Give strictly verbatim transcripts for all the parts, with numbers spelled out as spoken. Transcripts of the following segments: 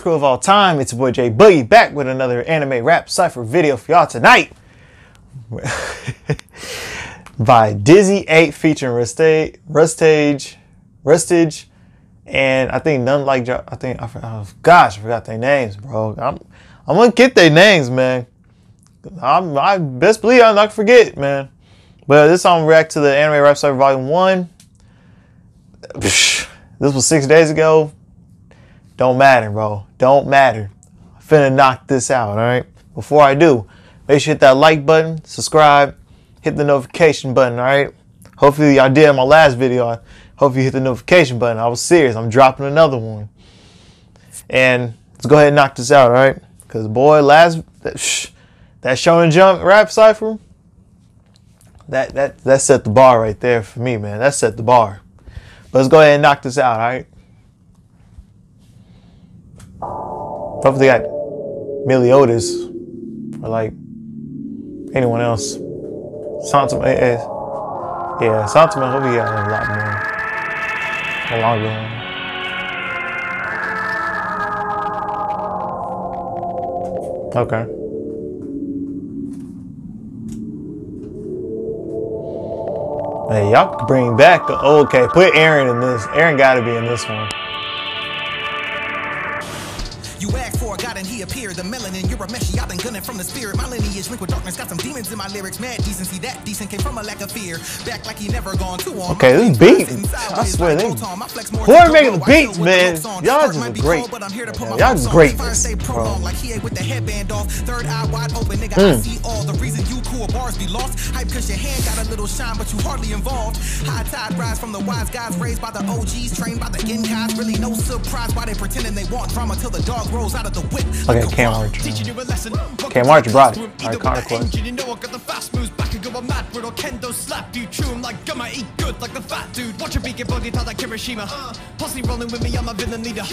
greatest crew of all time. It's your boy J Boogie back with another Anime Rap Cypher video for y'all tonight. By Dizzy eight featuring Rustage, Rustage, Rustage, and I think none like I think I oh, gosh I forgot their names, bro. I'm I'm gonna get their names, man. I'm I best believe I'm not gonna forget, man. But this song react to the Anime Rap Cypher Volume One. This was six days ago. Don't matter, bro. Don't matter. I'm finna knock this out, all right? Before I do, make sure you hit that like button, subscribe, hit the notification button, all right? Hopefully y'all did in my last video. I hope you hit the notification button. I was serious. I'm dropping another one. And let's go ahead and knock this out, all right? Because, boy, last that, shh, that Shonen Jump rap cypher, that, that, that set the bar right there for me, man. That set the bar. But let's go ahead and knock this out, all right? Hopefully they got Meliodas or like anyone else. Santum, yeah, Santum, I hope he got a lot more. A lot more. Okay. Hey, y'all can bring back the, oh, okay, put Erwin in this. Erwin gotta be in this one. You asked for a god and he appeared. The melanin, you're a mesh, y'all been gunning from the spirit. My lineage linked with darkness, got some demons in my lyrics. Mad decency, that decent came from a lack of fear. Back like he never gone too on. Okay, this beat, I swear, they who are making the beats, man? Y'all just great. Y'all just great, bro. Like he ain't with the headband off. Third eye wide open, nigga, I see all. The reason you cool bars be lost. Hype cause your hand got a little shine, but you hardly involved. High tide rise from the wise guys, raised by the O Gs, trained by the N guys. Really no surprise why they pretending they want drama till the dog rolls out of the whip. Okay, Cam Arch. Cam Arch brought it. Alright, Conquest. You know I got the fast moves back and go a mad brittle kendo slap. You chew him like gum, I eat good like the fat dude. Watch your beak and body tie like Kirishima. Posse rolling with me, I'm a villain leader. one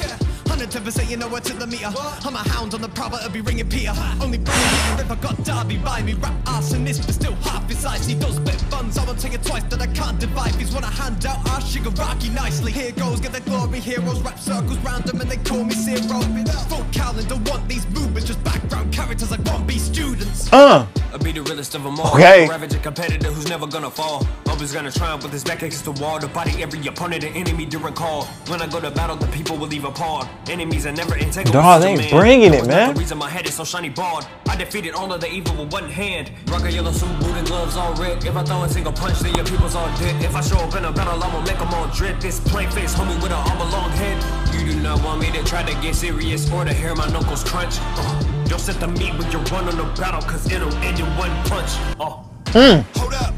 hundred ten percent, you know what's in the meter. I'm a hound on the proper, it'll be ringing Peter. Only bring it if I got Derby by me. Rap ass and this, but still half his eyes. He does split funds, I won't take it twice, that I can't divide. He's wanna hand out our Shigaraki nicely. Here goes, get the glory heroes, rap circles round them and they call me zero. Full calendar, want these movements, just background characters like one B students. Uh. I'll be the realest of them all. Okay. Ravage a competitor who's never gonna fall. Always gonna triumph with his back against the wall. To body every opponent, an enemy during call. When I go to battle, the people will leave a pawn. Enemies are never integral. Dog, they ain't bringing it, man. The reason my head is so shiny bald. I defeated all of the evil with one hand. Rock a yellow suit, boot and gloves all red. If I throw a single punch, then your people's all dead. If I show up in a battle, I'ma make them all dread. This plain face homie with an arm a long head. You do not want me to try to get serious or to hear my knuckles crunch. Uh, don't set the meat with your run on the battle, cause it'll end in one punch. Oh. Uh. Mm. Hold up.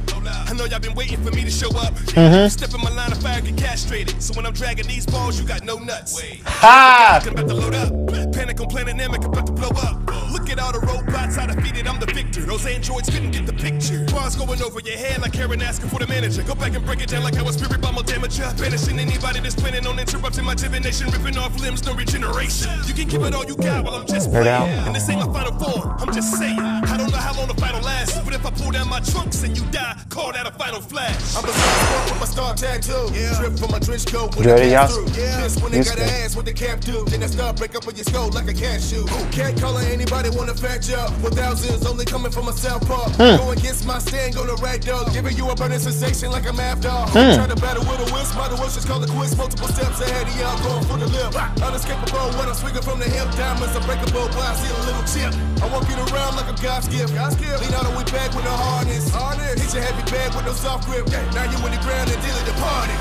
I know y'all been waiting for me to show up. Mm-hmm. Step in my line of fire, get castrated. So when I'm dragging these balls, you got no nuts. Ha! I'm about to load up. Panic on planet Namek, about to blow up. Look at all the robots, I defeated, I'm the victor. Those androids couldn't get the picture. Bars going over your head like Aaron asking for the manager. Go back and break it down like how a spirit bomb will damage ya. Banishing anybody that's planning on interrupting my divination. Ripping off limbs, no regeneration. You can keep it all you got while I'm just playing. And this ain't my final form, I'm just saying. I don't know how long the final lasts, but if I pull down my trunks and you die, call that a final flash. I'm a star with my star tattoo. Trip from my trench coat when I came through. This when they got an ass with the cap do. Then that star break up on your skull like a cashew. Can't call anybody wanna fetch up. With thousands only coming from a south park. Go against my stand, go to red dog. Giving you a burning sensation like a mad dog. Try to battle with a whisk, by the just call the quiz. Multiple steps ahead of y'all going for the lip. Unescapable when I'm swinging from the hip. Diamonds unbreakable, but I see a little chip. I walk you around like a God's gift. Lean out the way back with a harness. Hit your heavy bag with no soft grip. Now you in the ground and dealing the party.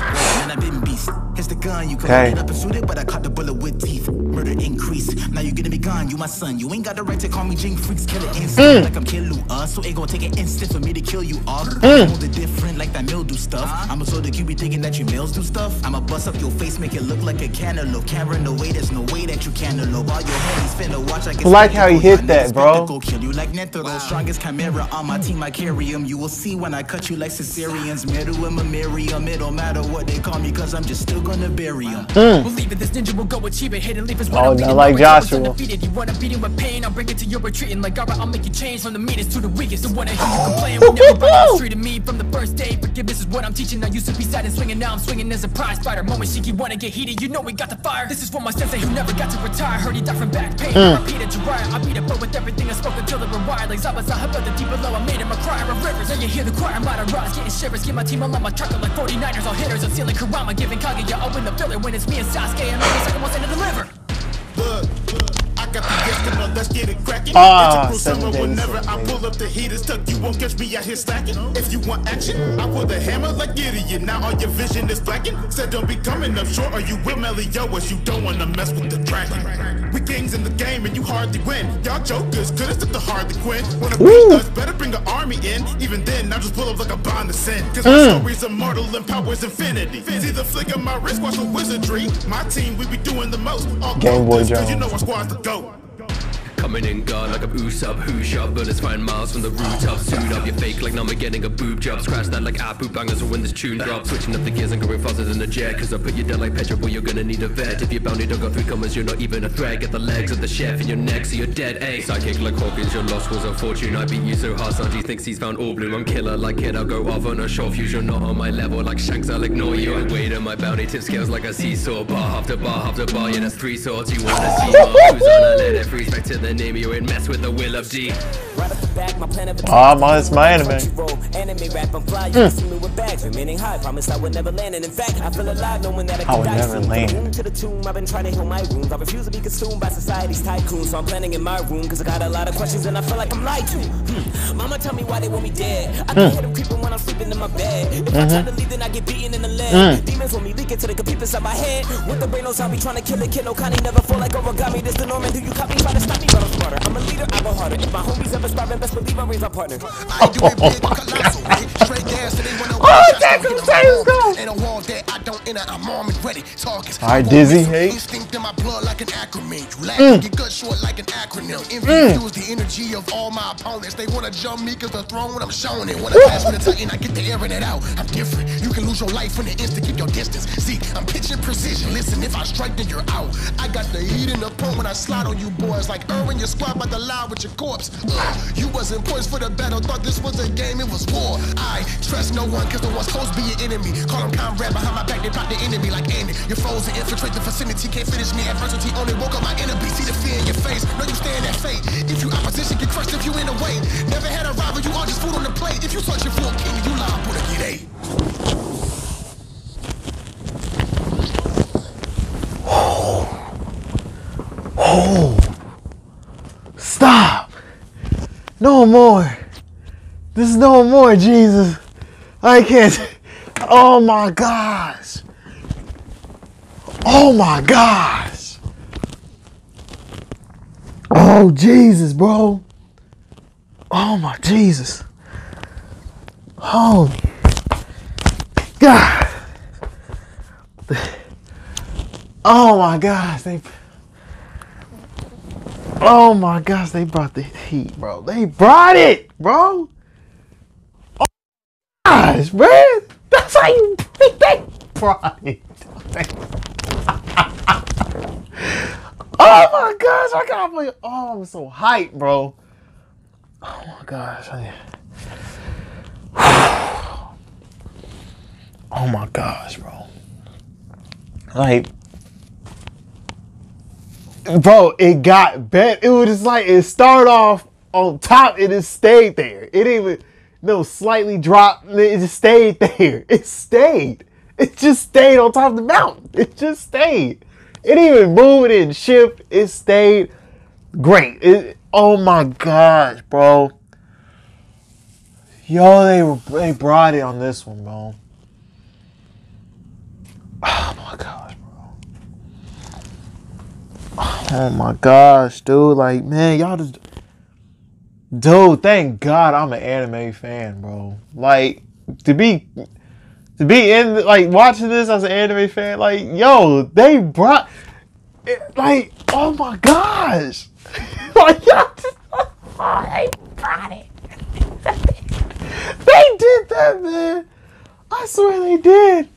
And I didn't beast. Here's the gun. You couldn't get up and shoot it, but I caught the bullet with teeth. Murder increased. Now you're gonna be gone. You my son. You ain't got the right to call me Jing Freaks. Kill it instant. Mm. Like I'm killing uh, so it gonna take an instant for me to kill you all. Mm. All the different like that mildew stuff. Uh, I'ma show the Q B thinking that you males do stuff. I'ma bust up your face, make it look like a cantaloupe. Camera, no way, there's no way that you cantaloupe. All your head is Like how he hit that, bro. Kill you like Netero, strongest chimera on my team. I carry him. You will see when I cut you like Caesareans. Metal and Mamarium. It don't matter what they call me, cause I'm just still gonna bury him. Believe it, this ninja will go achieve it. Hidden leaf is what I'm like Joshua. You wanna beat him with pain, I'll break it to your retreating. Like alright, I'll make you change from the meanest to the weakest. The one I hear you complain will never brought treated me from the first day. Forgiveness is what I'm teaching. I used to be sad and swinging, now I'm swinging as a prize fighter. Moment she keep wanna get heated, you know we got the fire. This is for my sensei who never got to retire. Heard he died from back pain. I repeat it to riot. I beat it, but with everything I spoke until it were wired. Like Zaba's, I have the deep below. I made him a crier of rivers. Now you hear the choir, I'm out of rise. Getting shivers, get my team on my trucker like forty-niners. All hitters, I'm stealing Kurama, giving Kaguya up in the filler. When it's me and Sasuke, I'm always like almost in the liver. Let's get it cracking. Ah, seven days. Whenever I pull up the heaters, tuck you won't catch me out here slacking. If you want action, I pull the hammer like Gideon. Now all your vision is blackened. Said don't be coming up short, or you will Meliodas. You don't wanna mess with the dragon. We kings in the game, and you hardly win. Y'all jokers could have took the Harley Quinn. Wanna beat us? Better bring an army in. Even then, I just pull up like a bond of sin. Cause my story's immortal and power's infinity. See the flick of my wrist, watch the wizardry. My team, we be doing the most. All Game Boy Jones. You know our squad's the goat. Coming in guard like a Usopp, who's up, bullets flying miles from the rooftop. Suit up, you're fake like Nami getting a boob job. Scratch that like Apu bangers when this tune drops. Switching up the gears and going faster than a jet. Cause I put you down like petrol, but you're gonna need a vet. If you're bound, you don't got three commas, you're not even a threat. Get the legs of the chef in your neck, so you're dead, eh? Psychic like Hawkins, your lost was a fortune. I beat you so hard, Sanji thinks he's found all blue. I'm killer like Kid, I'll go off on a short fuse. You're not on my level like Shanks, I'll ignore you. I wait on my bounty, tip scales like a seesaw. Bar after bar after bar, yeah, that's three swords. You wanna see more? Who's on a letter free to the name you ain't mess with the will of D. Right off the back, my plan of attack. Ah, it's my anime. Anime rap, I'm fly. You can see me with bags, remaining high. Promise I would never land. And in fact, I feel alive knowing that I can die soon. From the womb to the tomb, I've been trying to heal my wounds. I refuse to be consumed by society's tycoons. So I'm planning in my room, cause I got a lot of questions and I feel like I'm lied to. Hmm. Mama tell me why they want me dead. I can hear them creeping when I'm sleeping in my bed. If I try to leave, then I get beaten in the leg. Demons want me leaking till they can peep inside my head. With the brain knows I'll be trying to kill it. Kid no kind, never fall like origami. This the norm, and do you copy? Try to stop me, but I'm smarter. I'm a leader, I go harder. If my homies ever starving, best believe I'm raise my partner. I do it big, colossal, straight gas, so they want to watch. And a wall that I don't enter, I'm armed and ready. Talking. All right, Dizzy eight. Instinct in my blood like an acronym. You lack, you cut short like an acronym. Envy fuels the energy of all my opponents. They want to jump me because the throne when I'm showing it. When I pass with the titan, I get the air in it out. I'm different. You can lose your life in the instant, keep your distance. See, I'm pitching precision. Listen, if I strike, then you're out. I got the heat in the pump when I slide on you, boys. Like Erwin, your squad by the line with your corpse. Ugh, you wasn't poised for the battle, thought this was a game, it was war. I trust no one, cause the one's supposed to be an enemy. Call him comrade, behind my back, they pop the enemy like Andy. Your foes and infiltrate the vicinity, can't finish me. Adversity only woke up my enemy. See the fear in your face, know you stand at fate. If you opposition, get crushed if you in the way. Never had a rival, you all just food on the plate. If you searching for a king, you lie for the get eight. Oh, stop! No more. This is no more, Jesus. I can't. Oh my gosh. Oh my gosh. Oh Jesus, bro. Oh my Jesus. Holy God. Oh my gosh, they. Oh my gosh, they brought the heat, bro. They brought it, bro. Oh my gosh, man. That's how you they brought it. Oh my gosh, I can't believe. Oh, I'm so hyped, bro. Oh my gosh. Oh my gosh, bro. Like. Bro, it got better. It was just like it started off on top. It just stayed there. It didn't even no slightly drop. It just stayed there. It stayed. It just stayed on top of the mountain. It just stayed. It didn't even move. It didn't shift. It stayed great. It, oh my gosh, bro. Yo, they were, they brought it on this one, bro. Oh my gosh. Oh my gosh, dude. Like, man, y'all just... Dude, thank God I'm an anime fan, bro. Like, to be... To be in... Like, watching this as an anime fan, like, yo, they brought... It, like, oh my gosh! Like, y'all just, oh, they brought it. They did that, man. I swear they did.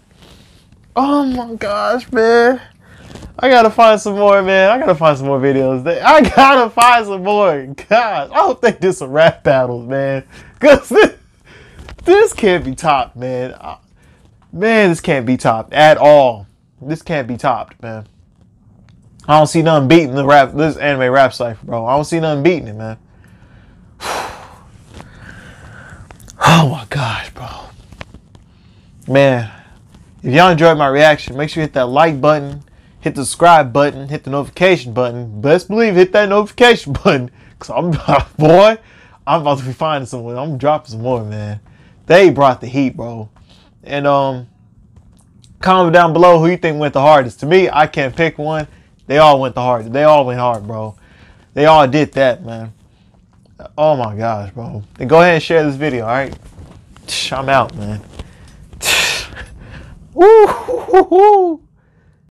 Oh my gosh, man. I gotta find some more, man. I gotta find some more videos. I gotta find some more. Gosh, I hope they did some rap battles, man. Cause this, this can't be topped, man. Man, this can't be topped at all. This can't be topped, man. I don't see nothing beating the rap, this anime rap cypher, bro. I don't see nothing beating it, man. Oh my gosh, bro. Man, if y'all enjoyed my reaction, make sure you hit that like button. Hit the subscribe button, hit the notification button. Best believe hit that notification button. Cause I'm boy, I'm about to be finding someone. I'm dropping some more, man. They brought the heat, bro. And um comment down below who you think went the hardest. To me, I can't pick one. They all went the hardest. They all went hard, bro. They all did that, man. Oh my gosh, bro. And go ahead and share this video, alright? I'm out, man. Woo!